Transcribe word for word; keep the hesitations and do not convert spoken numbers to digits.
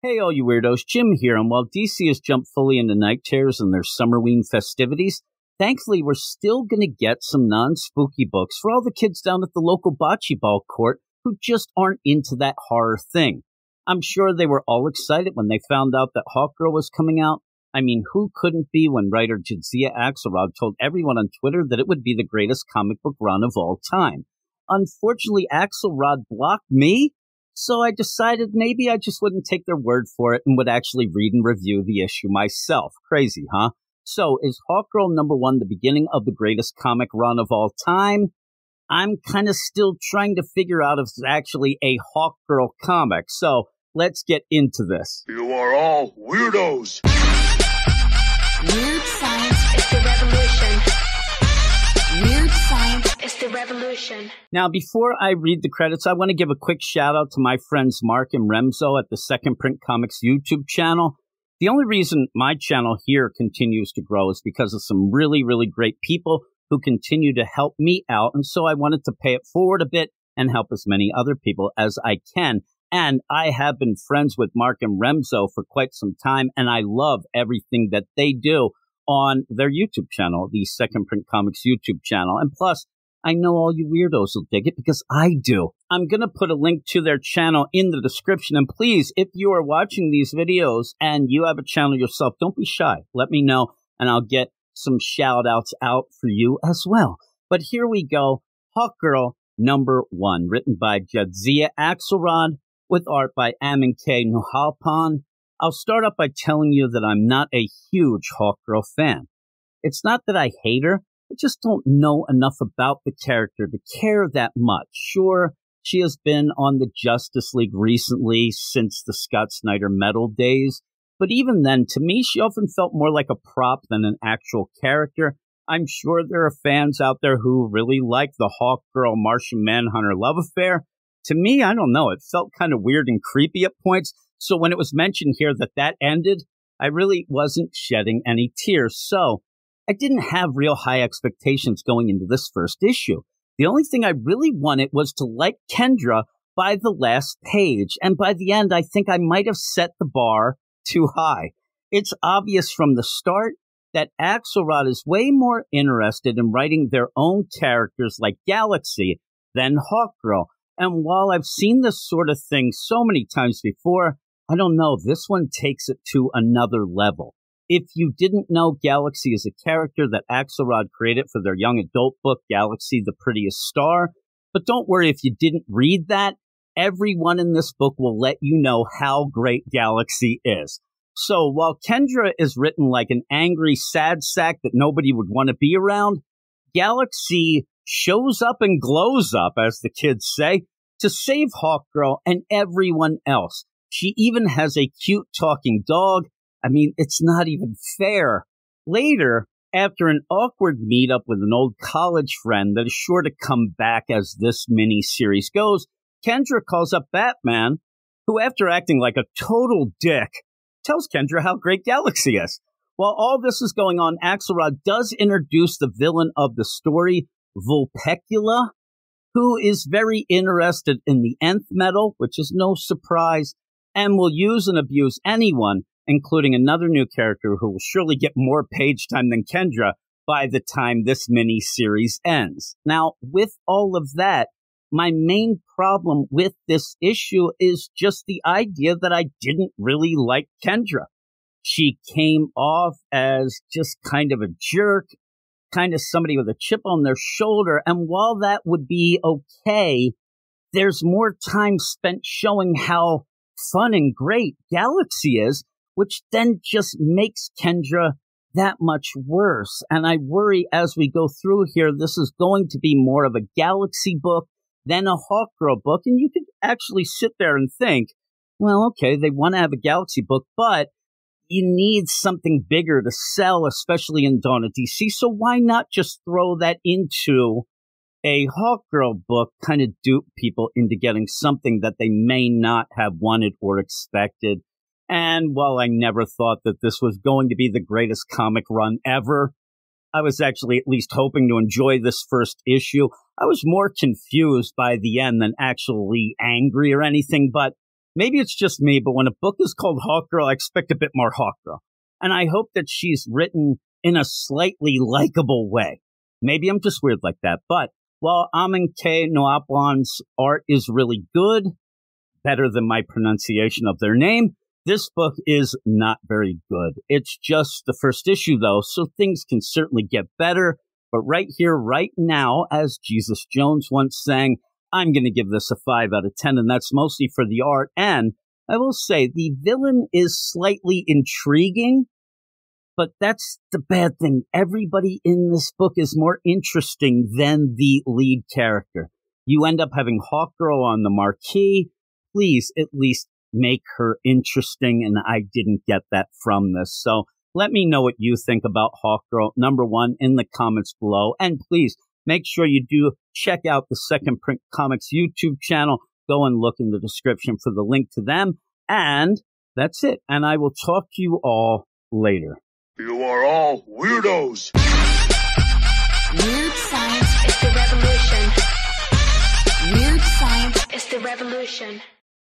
Hey all you weirdos, Jim here, and while D C has jumped fully into night terrors and their Summerween festivities, thankfully we're still going to get some non-spooky books for all the kids down at the local bocce ball court who just aren't into that horror thing. I'm sure they were all excited when they found out that Hawkgirl was coming out. I mean, who couldn't be when writer Jadzia Axelrod told everyone on Twitter that it would be the greatest comic book run of all time? Unfortunately, Axelrod blocked me. So I decided maybe I just wouldn't take their word for it and would actually read and review the issue myself. Crazy, huh? So is Hawkgirl number one the beginning of the greatest comic run of all time? I'm kind of still trying to figure out if it's actually a Hawkgirl comic. So let's get into this. You are all weirdos. Weird science is the revolution. Weird science is the revolution. Now, before I read the credits, I want to give a quick shout out to my friends Mark and Remzo at the Second Print Comics YouTube channel. The only reason my channel here continues to grow is because of some really, really great people who continue to help me out. And so I wanted to pay it forward a bit and help as many other people as I can. And I have been friends with Mark and Remzo for quite some time, and I love everything that they do on their YouTube channel, the Second Print Comics YouTube channel. And plus, I know all you weirdos will dig it because I do. I'm going to put a link to their channel in the description. And please, if you are watching these videos and you have a channel yourself, don't be shy. Let me know and I'll get some shout outs out for you as well. But here we go. Hawkgirl number one, written by Jadzia Axelrod with art by Amancay Nahuelpan. I'll start up by telling you that I'm not a huge Hawkgirl fan. It's not that I hate her, I just don't know enough about the character to care that much. Sure, she has been on the Justice League recently since the Scott Snyder Metal days, but even then, to me, she often felt more like a prop than an actual character. I'm sure there are fans out there who really like the Hawkgirl Martian Manhunter love affair. To me, I don't know, it felt kind of weird and creepy at points. So when it was mentioned here that that ended, I really wasn't shedding any tears. So I didn't have real high expectations going into this first issue. The only thing I really wanted was to like Kendra by the last page. And by the end, I think I might have set the bar too high. It's obvious from the start that Axelrod is way more interested in writing their own characters like Galaxy than Hawkgirl. And while I've seen this sort of thing so many times before, I don't know, this one takes it to another level. If you didn't know, Galaxy is a character that Axelrod created for their young adult book, Galaxy, the Prettiest Star. But don't worry if you didn't read that. Everyone in this book will let you know how great Galaxy is. So while Kendra is written like an angry sad sack that nobody would want to be around, Galaxy shows up and glows up, as the kids say, to save Hawkgirl and everyone else. She even has a cute talking dog. I mean, it's not even fair. Later, after an awkward meetup with an old college friend that is sure to come back as this mini-series goes, Kendra calls up Batman, who, after acting like a total dick, tells Kendra how great Galaxy is. While all this is going on, Axelrod does introduce the villain of the story, Vulpecula, who is very interested in the Nth Metal, which is no surprise, and will use and abuse anyone, including another new character who will surely get more page time than Kendra by the time this mini-series ends. Now, with all of that, my main problem with this issue is just the idea that I didn't really like Kendra. She came off as just kind of a jerk, kind of somebody with a chip on their shoulder. And while that would be okay, there's more time spent showing how fun and great Galaxy is, which then just makes Kendra that much worse. And I worry as we go through here, this is going to be more of a Galaxy book than a Hawkgirl book. And you could actually sit there and think, well, okay, they want to have a Galaxy book, but you need something bigger to sell, especially in Dawn of D C. So why not just throw that into a Hawkgirl book, kind of dupe people into getting something that they may not have wanted or expected. And while I never thought that this was going to be the greatest comic run ever, I was actually at least hoping to enjoy this first issue. I was more confused by the end than actually angry or anything, but maybe it's just me, but when a book is called Hawkgirl, I expect a bit more Hawkgirl. And I hope that she's written in a slightly likable way. Maybe I'm just weird like that. But while Amancay Nahuelpan's art is really good, better than my pronunciation of their name, this book is not very good. It's just the first issue, though, so things can certainly get better. But right here, right now, as Jesus Jones once sang, I'm going to give this a five out of ten, and that's mostly for the art. And I will say the villain is slightly intriguing, but that's the bad thing. Everybody in this book is more interesting than the lead character. You end up having Hawkgirl on the marquee. Please at least make her interesting, and I didn't get that from this. So let me know what you think about Hawkgirl, number one, in the comments below. And please make sure you do check out the Second Print Comics YouTube channel. Go and look in the description for the link to them. And that's it. And I will talk to you all later. You are all weirdos. Weird science is the revolution. Weird science is the revolution.